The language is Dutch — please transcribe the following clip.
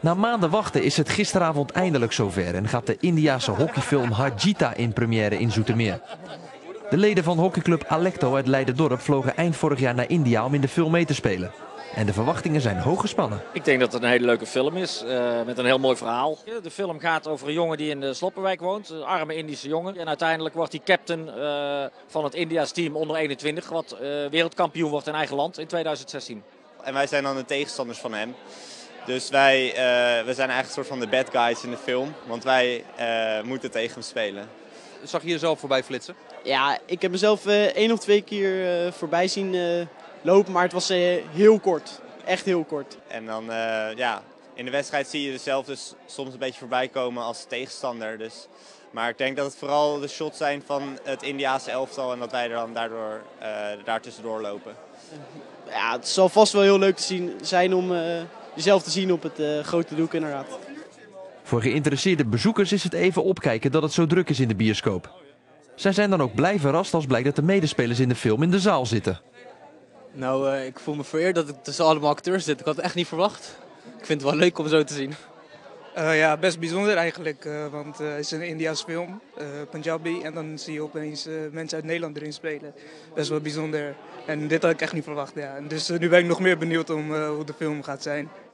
Na maanden wachten is het gisteravond eindelijk zover en gaat de Indiase hockeyfilm Harjeeta in première in Zoetermeer. De leden van hockeyclub Alecto uit Leiderdorp vlogen eind vorig jaar naar India om in de film mee te spelen. En de verwachtingen zijn hoog gespannen. Ik denk dat het een hele leuke film is, met een heel mooi verhaal. De film gaat over een jongen die in de Sloppenwijk woont, een arme Indische jongen. En uiteindelijk wordt hij captain van het India's team onder 21, wat wereldkampioen wordt in eigen land in 2016. En wij zijn dan de tegenstanders van hem. Dus wij zijn eigenlijk een soort van de bad guys in de film, want wij moeten tegen hem spelen. Zag je jezelf voorbij flitsen? Ja, ik heb mezelf 1 of 2 keer voorbij zien lopen, maar het was heel kort. Echt heel kort. En dan, ja, in de wedstrijd zie je jezelf dus soms een beetje voorbij komen als tegenstander. Dus. Maar ik denk dat het vooral de shots zijn van het Indiase elftal en dat wij er dan daardoor, daartussendoor lopen. Ja, het zal vast wel heel leuk te zien zijn om jezelf te zien op het grote doek inderdaad. Voor geïnteresseerde bezoekers is het even opkijken dat het zo druk is in de bioscoop. Zij zijn dan ook blij verrast als blijkt dat de medespelers in de film in de zaal zitten. Nou, ik voel me vereerd dat ik tussen allemaal acteurs zit. Ik had het echt niet verwacht. Ik vind het wel leuk om zo te zien. Ja, best bijzonder eigenlijk, want het is een India's film, Punjabi. En dan zie je opeens mensen uit Nederland erin spelen. Best wel bijzonder. En dit had ik echt niet verwacht, ja. En dus nu ben ik nog meer benieuwd om hoe de film gaat zijn.